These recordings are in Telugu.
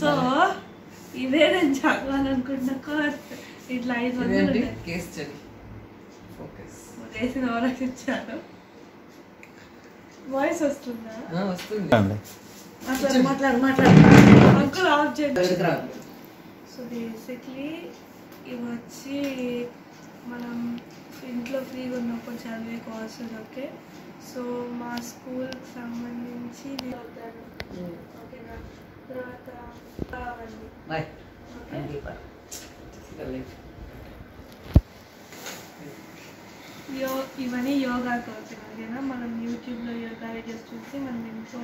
సో ఇదే నేను చెప్పాలనుకుంటున్న కోర్స్ ఇట్లా 500 కేస్ స్టడీ ఫోకస్ చేసిన వాళ్ళకి ఇచ్చాను. వాయిస్ వస్తుందా? వస్తుంది అండి. అట్లా మాట్లాడు అంకుల్ ఆఫ్ చేయండి. సో బేసిక్లీ ఇవి వచ్చి మనం ఇంట్లో ఫ్రీగా ఉన్నప్పుడు చదివే కోర్సెస్. ఓకే, సో మా స్కూల్కి సంబంధించి అవుతాను. ఓకేనా? తర్వాత ఇవన్నీ యోగాకి అవుతున్నాయి. ఓకేనా? మనం యూట్యూబ్లో యోగా వీడియోస్ చూసి మనం ఇంట్లో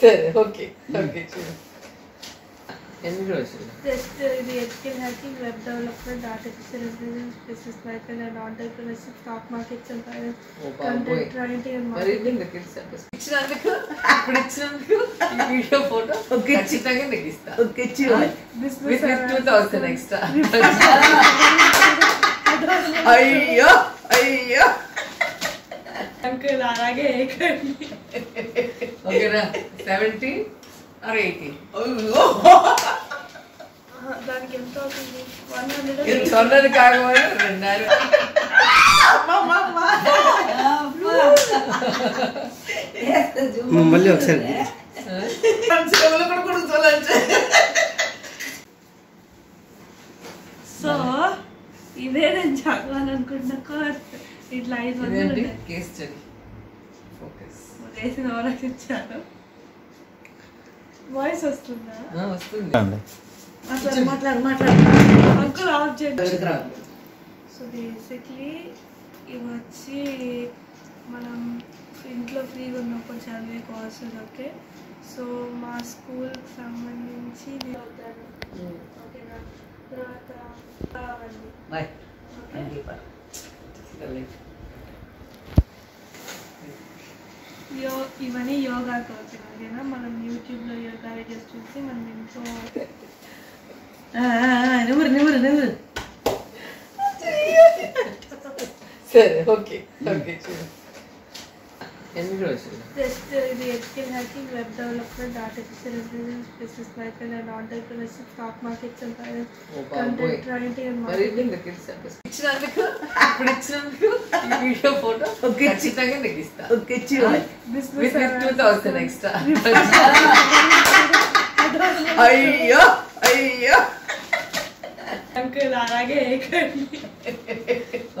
సరే. ఓకే ఓకే, జస్ట్ ఇది ethical hacking, web development, artificial intelligence, business cycle and entrepreneurship, stock markets and finance, content writing and marketing. ఇచ్చినందుకు ఈ వీడియో ఫోటో ఓకే చిత్తంగా నికిస్తా. ఓకే చిత్తం బిజినెస్ 2000 ఎక్స్ట్రా. అయ్యో అయ్యో అంకుల్ అలాగే ఏకండి. ఓకేనా? 70 or 80. దానికి ఎంత అవుతుంది? 100. ఇది 100 కాకపోతే 200. మళ్ళీ ఒకసారి సో ఇదే నేను చదవాలనుకుంటున్న కోర్స్ ఇట్లా 500 కేస్ స్టడీ ఫోకస్ చేసిన వాళ్ళకి ఇచ్చాను. వాయిస్ వస్తుందా? వస్తుంది అండి. అంకుల్ ఆఫ్ చేయండి. సో బేసిక్లీ ఇవి వచ్చి మనం ఇంట్లో ఫ్రీగా ఉన్నప్పుడు చదివే కోర్సెస్. ఓకే, సో మా స్కూల్కి సంబంధించి అవుతాను. ఓకేనా? తర్వాత ఇవన్నీ యోగాకి అవుతున్నాయి. ఓకేనా? మనం యూట్యూబ్లో యోగా వీడియోస్ చూసి మనం ఇంట్లో సరే. ఓకే ఓకే, జస్ట్ ఇది ethical hacking, web development, artificial intelligence, business cycle and entrepreneurship, stock markets and finance, content writing and marketing. ఇచ్చినందుకు ఈ వీడియో ఫోటో ఓకే చిత్తంగా నికిస్తా. ఓకే చిత్తం బిజినెస్ 2000 ఎక్స్ట్రా. అయ్యో అయ్యో అంకుల్ అలాగే ఏకండి.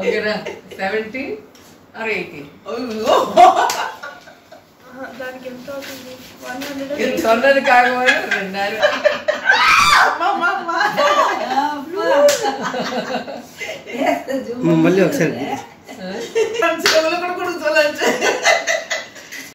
ఓకేనా? 70 or 80. దానికి ఎంత అవుతుంది? 100. ఇది 100 కాకపోతే 200. మళ్ళీ ఒకసారి